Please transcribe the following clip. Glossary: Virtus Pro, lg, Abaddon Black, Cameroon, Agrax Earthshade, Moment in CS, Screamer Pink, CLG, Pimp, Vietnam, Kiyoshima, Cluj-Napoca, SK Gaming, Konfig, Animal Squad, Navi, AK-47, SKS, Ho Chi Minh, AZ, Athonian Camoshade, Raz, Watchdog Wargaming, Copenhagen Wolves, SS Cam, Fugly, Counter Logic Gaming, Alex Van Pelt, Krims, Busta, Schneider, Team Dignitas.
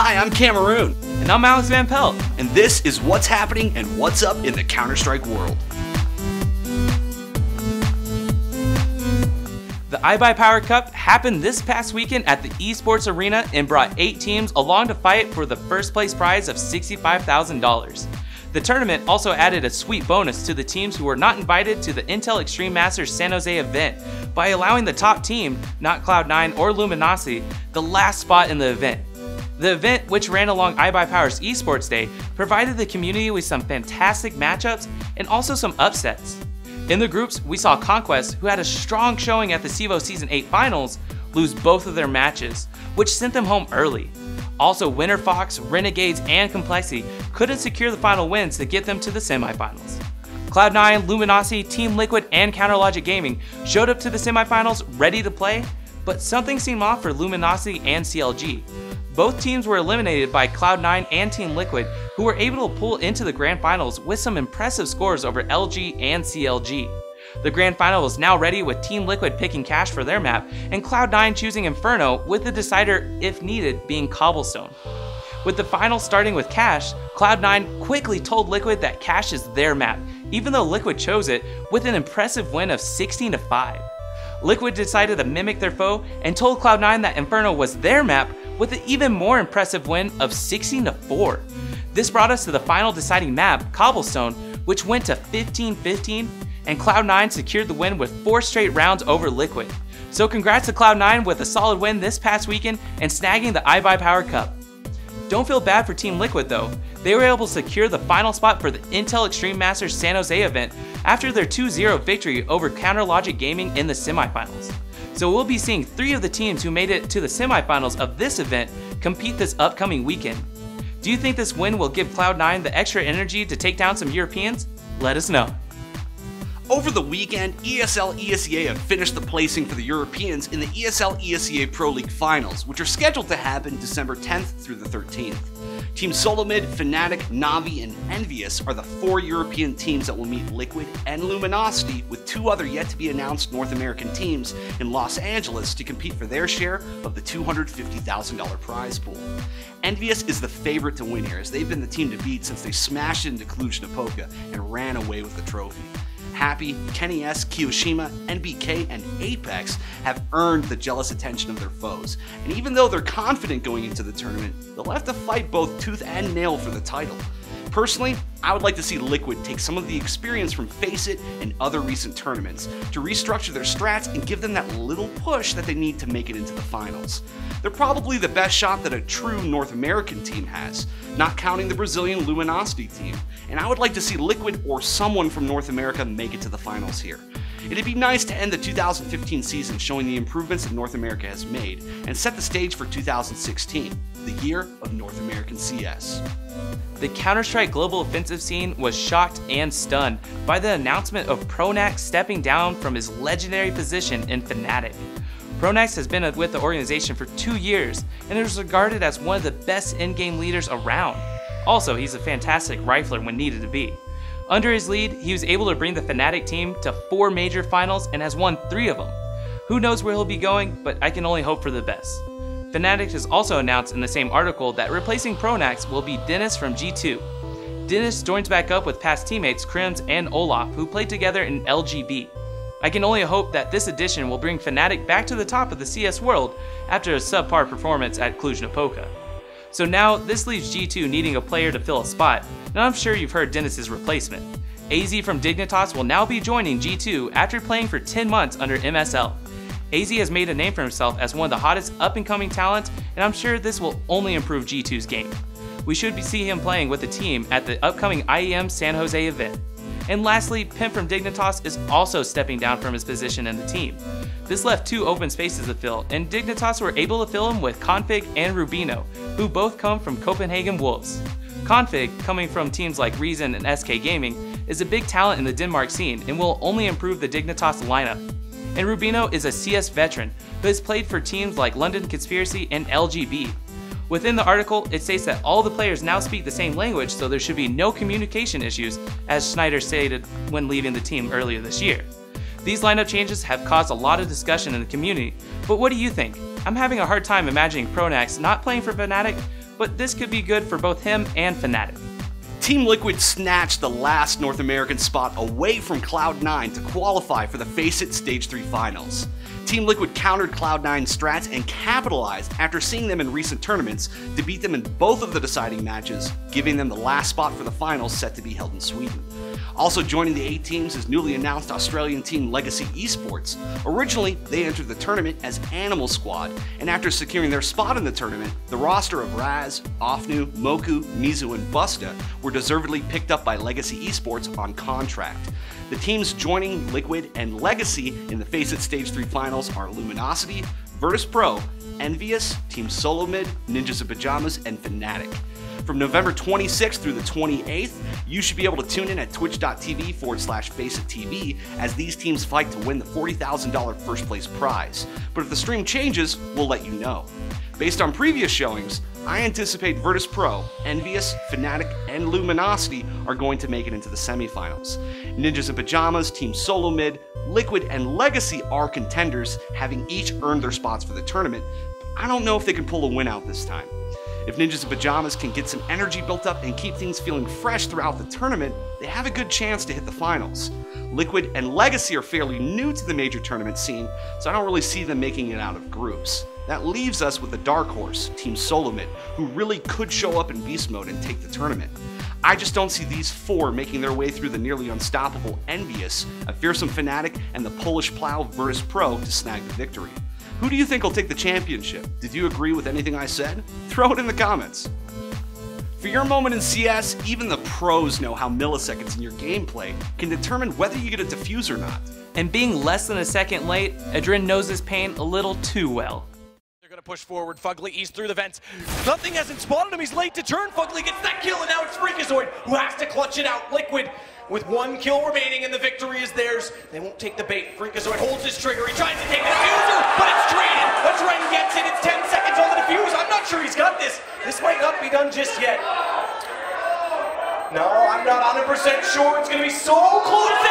Hi, I'm Cameroon. And I'm Alex Van Pelt. And this is what's happening and what's up in the Counter-Strike world. The iBuyPower Cup happened this past weekend at the esports arena and brought 8 teams along to fight for the first place prize of $65,000. The tournament also added a sweet bonus to the teams who were not invited to the Intel Extreme Masters San Jose event by allowing the top team, not Cloud9 or Luminosity, the last spot in the event. The event, which ran along iBuyPower's Esports Day, provided the community with some fantastic matchups and also some upsets. In the groups, we saw Conquest, who had a strong showing at the CEVO Season 8 Finals, lose both of their matches, which sent them home early. Also, Winter Fox, Renegades, and Complexity couldn't secure the final wins to get them to the semifinals. Cloud9, Luminosity, Team Liquid, and Counter Logic Gaming showed up to the semifinals ready to play, but something seemed off for Luminosity and CLG. Both teams were eliminated by Cloud9 and Team Liquid, who were able to pull into the grand finals with some impressive scores over LG and CLG. The grand final is now ready with Team Liquid picking Cash for their map and Cloud9 choosing Inferno, with the decider, if needed, being Cobblestone. With the final starting with Cash, Cloud9 quickly told Liquid that Cash is their map, even though Liquid chose it with an impressive win of 16-5. Liquid decided to mimic their foe and told Cloud9 that Inferno was their map, with an even more impressive win of 16-4. This brought us to the final deciding map, Cobblestone, which went to 15-15, and Cloud9 secured the win with 4 straight rounds over Liquid. So congrats to Cloud9 with a solid win this past weekend and snagging the iBuyPower Cup. Don't feel bad for Team Liquid though. They were able to secure the final spot for the Intel Extreme Masters San Jose event after their 2-0 victory over Counter Logic Gaming in the semifinals. So we'll be seeing 3 of the teams who made it to the semifinals of this event compete this upcoming weekend. Do you think this win will give Cloud9 the extra energy to take down some Europeans? Let us know. Over the weekend, ESL ESEA have finished the placing for the Europeans in the ESL ESEA Pro League Finals, which are scheduled to happen December 10th through the 13th. Team Solomid, Fnatic, Navi, and EnVyUs are the 4 European teams that will meet Liquid and Luminosity, with 2 other yet-to-be-announced North American teams in Los Angeles to compete for their share of the $250,000 prize pool. EnVyUs is the favorite to win here, as they've been the team to beat since they smashed into Cluj-Napoca and ran away with the trophy. Happy, Kenny S, Kiyoshima, NBK, and Apex have earned the jealous attention of their foes, and even though they're confident going into the tournament, they'll have to fight both tooth and nail for the title. Personally, I would like to see Liquid take some of the experience from FaceIt and other recent tournaments to restructure their strats and give them that little push that they need to make it into the finals. They're probably the best shot that a true North American team has, not counting the Brazilian Luminosity team, and I would like to see Liquid or someone from North America make it to the finals here. It'd be nice to end the 2015 season showing the improvements that North America has made and set the stage for 2016, the year of North American CS. The Counter-Strike global offensive scene was shocked and stunned by the announcement of Pronax stepping down from his legendary position in Fnatic. Pronax has been with the organization for 2 years and is regarded as one of the best in-game leaders around. Also, he's a fantastic rifler when needed to be. Under his lead, he was able to bring the Fnatic team to 4 major finals and has won 3 of them. Who knows where he'll be going, but I can only hope for the best. Fnatic has also announced in the same article that replacing Pronax will be Dennis from G2. Dennis joins back up with past teammates Krims and Olaf, who played together in LGB. I can only hope that this addition will bring Fnatic back to the top of the CS world after a subpar performance at Cluj-Napoca. So now, this leaves G2 needing a player to fill a spot, and I'm sure you've heard Dennis' replacement. AZ from Dignitas will now be joining G2 after playing for 10 months under MSL. AZ has made a name for himself as one of the hottest up-and-coming talents, and I'm sure this will only improve G2's game. We should see him playing with the team at the upcoming IEM San Jose event. And lastly, Pimp from Dignitas is also stepping down from his position in the team. This left 2 open spaces to fill, and Dignitas were able to fill them with Konfig and Rubino, who both come from Copenhagen Wolves. Konfig, coming from teams like Reason and SK Gaming, is a big talent in the Denmark scene and will only improve the Dignitas lineup. And Rubino is a CS veteran who has played for teams like London Conspiracy and LGB. Within the article, it states that all the players now speak the same language, so there should be no communication issues, as Schneider stated when leaving the team earlier this year. These lineup changes have caused a lot of discussion in the community, but what do you think? I'm having a hard time imagining Pronax not playing for Fnatic, but this could be good for both him and Fnatic. Team Liquid snatched the last North American spot away from Cloud9 to qualify for the FaceIt Stage 3 Finals. Team Liquid countered Cloud9's strats and capitalized after seeing them in recent tournaments to beat them in both of the deciding matches, giving them the last spot for the finals set to be held in Sweden. Also joining the eight teams is newly announced Australian team Legacy Esports. Originally, they entered the tournament as Animal Squad, and after securing their spot in the tournament, the roster of Raz, Ofnu, Moku, Mizu, and Busta were deservedly picked up by Legacy Esports on contract. The teams joining Liquid and Legacy in the FaceIt Stage 3 Finals are Luminosity, Virtus Pro, EnVyUs, Team Solomid, Ninjas in Pajamas, and Fnatic. From November 26th through the 28th, you should be able to tune in at twitch.tv/FaceItTV as these teams fight to win the $40,000 first place prize. But if the stream changes, we'll let you know. Based on previous showings, I anticipate Virtus Pro, EnVyUs, Fnatic, and Luminosity are going to make it into the semifinals. Ninjas in Pajamas, Team Solomid, Liquid, and Legacy are contenders, having each earned their spots for the tournament. I don't know if they can pull a win out this time. If Ninjas in Pajamas can get some energy built up and keep things feeling fresh throughout the tournament, they have a good chance to hit the finals. Liquid and Legacy are fairly new to the major tournament scene, so I don't really see them making it out of groups. That leaves us with the dark horse, Team Solomid, who really could show up in beast mode and take the tournament. I just don't see these four making their way through the nearly unstoppable EnVyUs, a fearsome Fnatic, and the Polish plow Virtus Pro to snag the victory. Who do you think will take the championship? Did you agree with anything I said? Throw it in the comments. For your moment in CS, even the pros know how milliseconds in your gameplay can determine whether you get a defuse or not. And being less than a second late, Adren knows his pain a little too well. They're gonna push forward, Fugly east through the vents. Nothing hasn't spotted him, he's late to turn. Fugly gets that kill and now it's Freakazoid who has to clutch it out. Liquid with one kill remaining and the victory is theirs. They won't take the bait. Freakazoid holds his trigger. He tries to take the diffuser, but it's traded. The Trend gets it. It's 10 seconds on the diffuse. I'm not sure he's got this. This might not be done just yet. No, I'm not 100% sure. It's going to be so close.